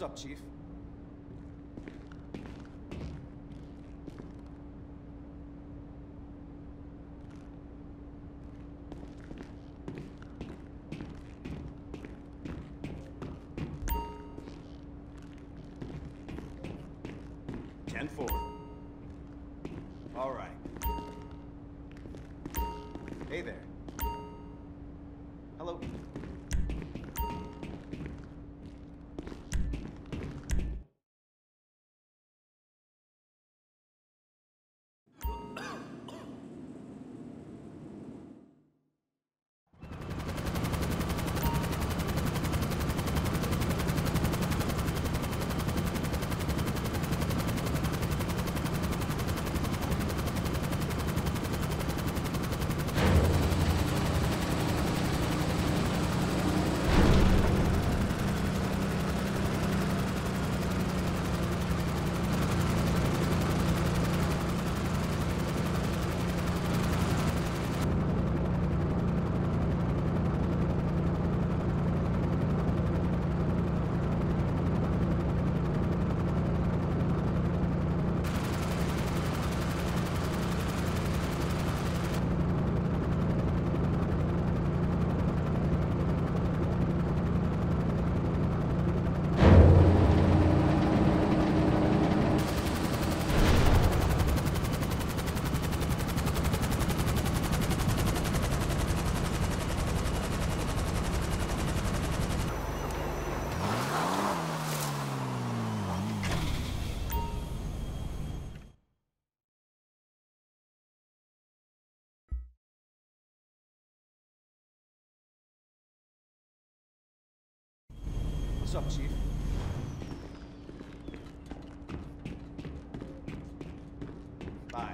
What's up, Chief? What's up, Chief? Bye.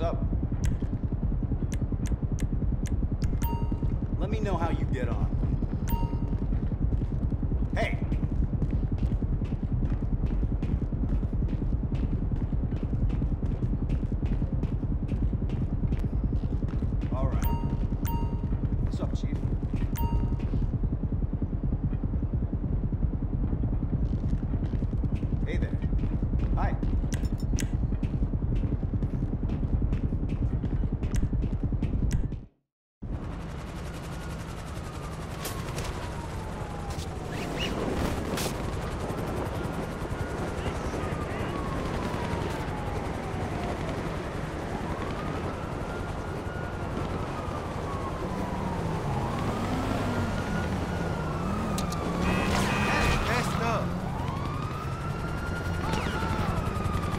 what's up. Let me know how you get on.